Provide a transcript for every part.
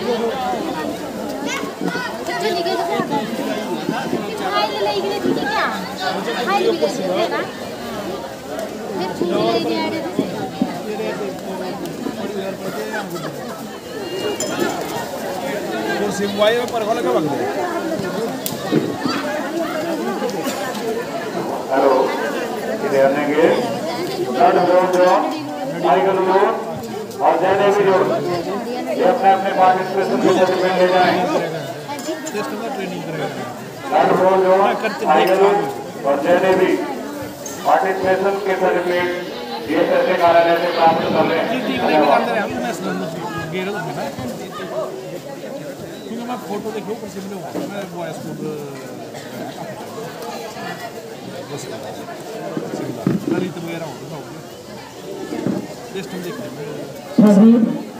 Balichowki.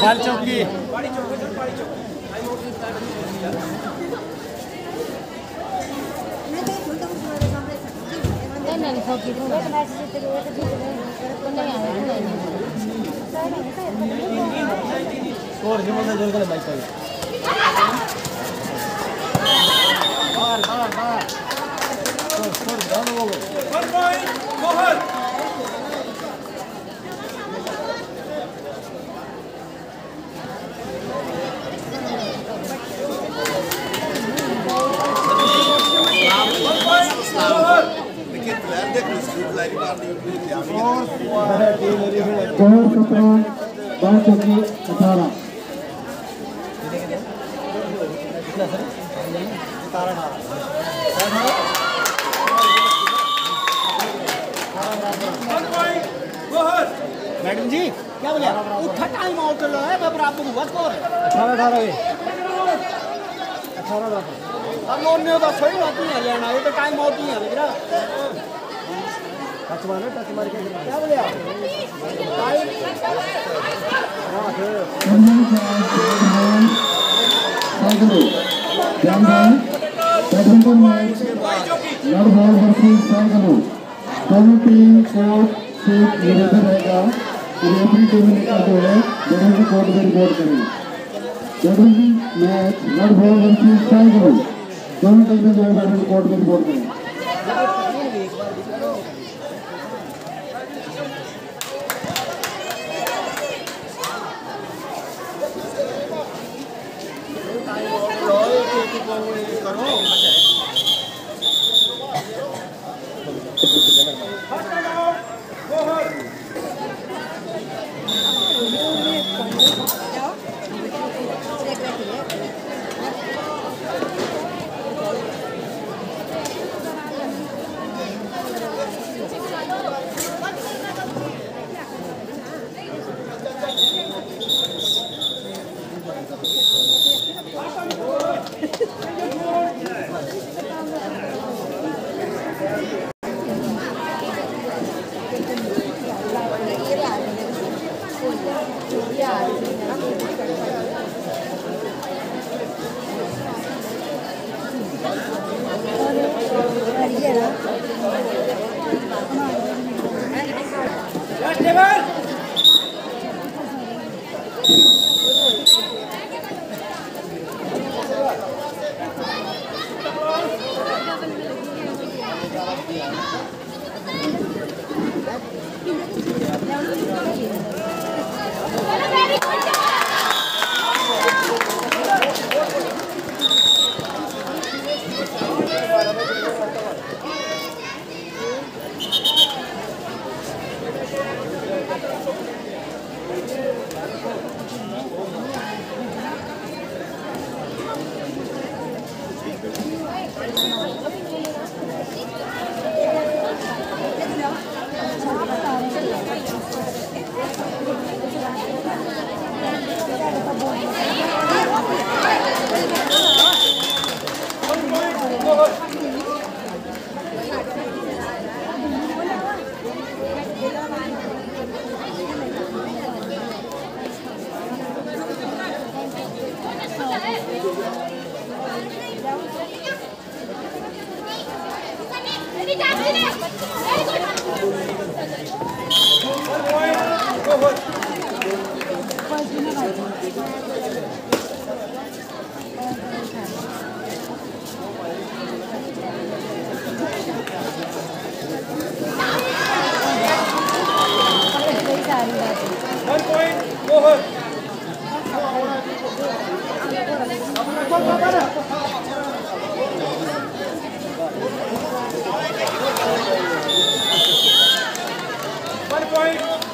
Balichowki. Go ahead. Madam ji क्या बोले उठा टाइम आउट लो है बाबर आप को स्कोर 18 अब लोन नहीं होता सही बात नहीं है लेना ये तो टाइम आउट ही है बेटा टच मारो टच मार के क्या बोले आप टाइम रेफरी टीम ने कहा है जजमेंट कोर्ट में रिपोर्ट करें judgement match not ball versus tie करो दोनों टीमें जो है कोर्ट में रिपोर्ट करें टाइम आउट रॉयल के को करो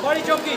Balichowki. One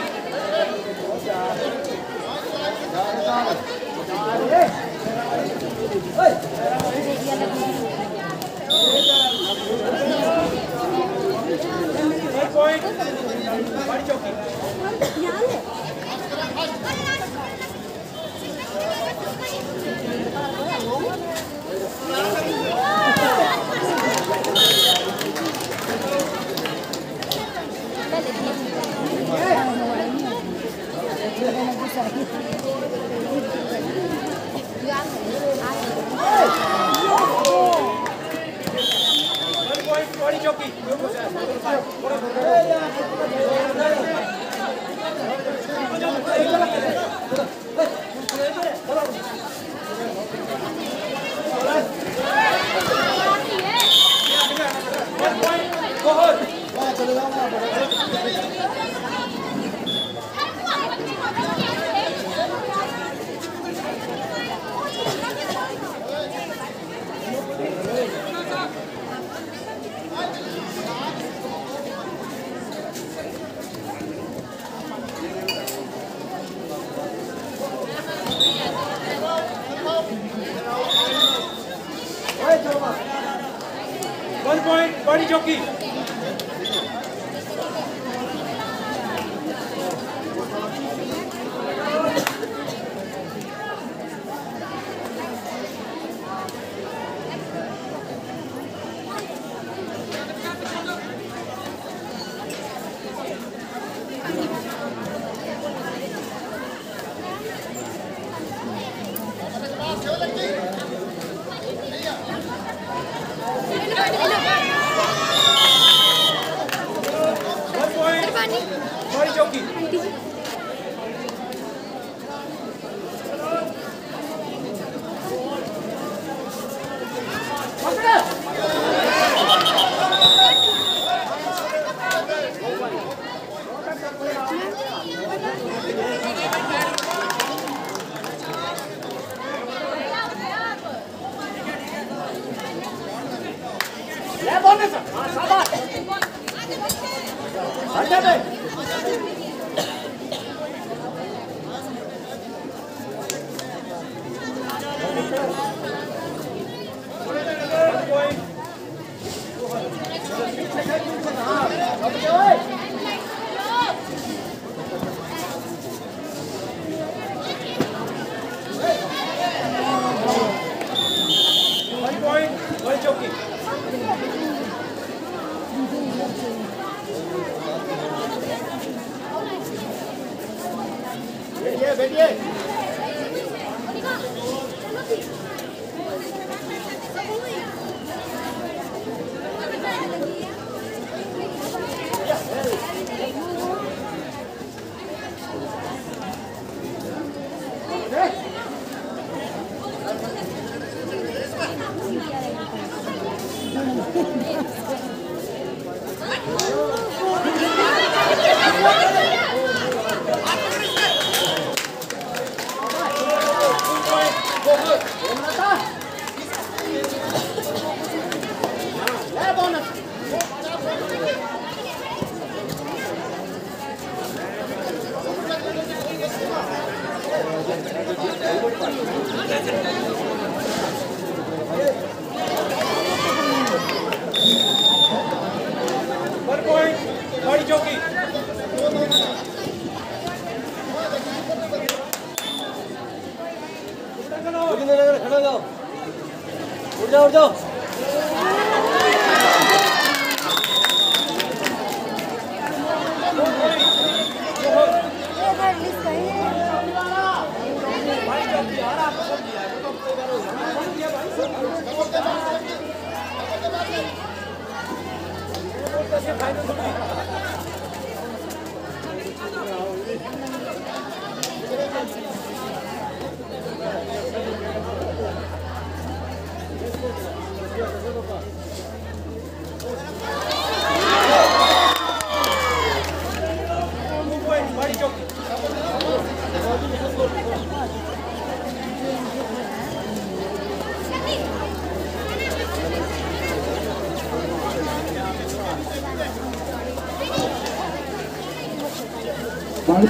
point. Balichowki. 1 point, Balichowki.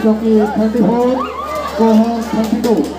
Balichowki 34, Gohan 32.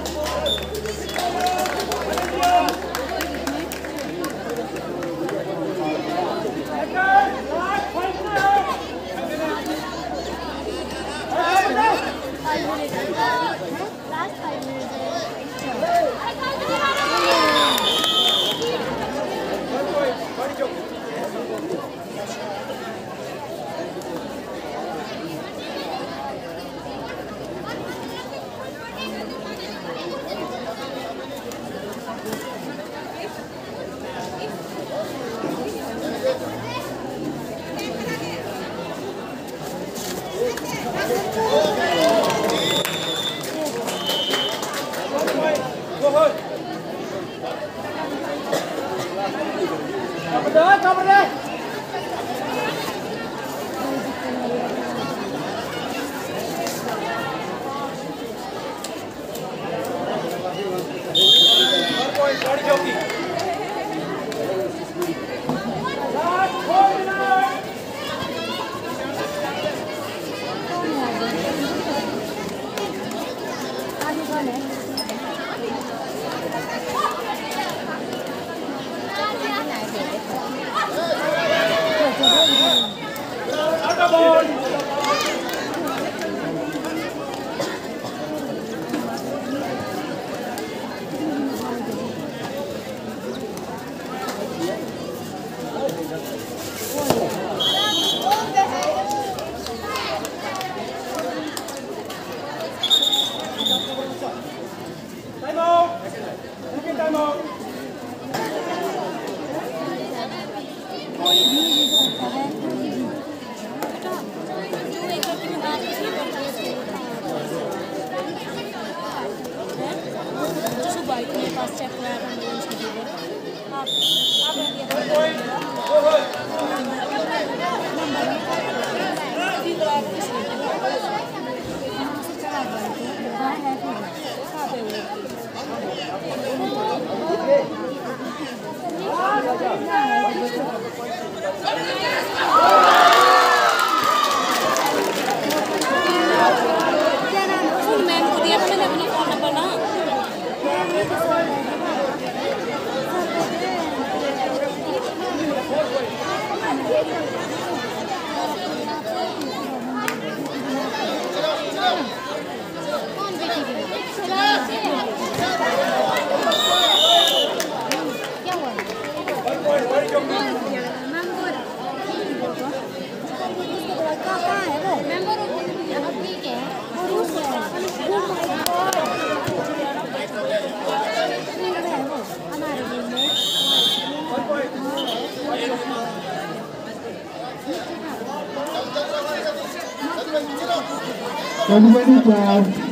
Everybody clap.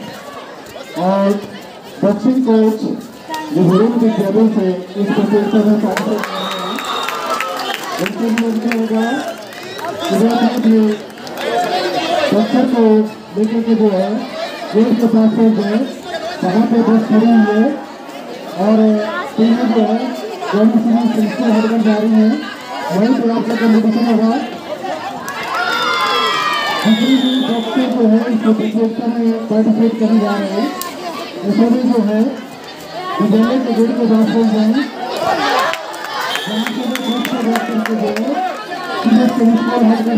और बॉक्सिंग कोच विभूषण विद्यालय से इस प्रतियोगिता में पार्टिसिपेट होगा। बॉक्सर को लेकर के जो है गेट के पास से जो है वहाँ पे बस खड़ी हुई है और टीम जो है जल्द से जल्द सिलसिला हटकर जा रही है। वहीं पर आपका कॉम्पिटिशन होगा। दूसरी भी बॉक्सर जो है इस प्रतियोगिता में पार्टिसिपेट करने जा रहे हैं। इसमें भी जो है विद्यालय के गेट के पास से जो है वहाँ से भी गेट से बात करके जो है सीधे सिलसिला हटकर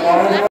जा रहे हैं।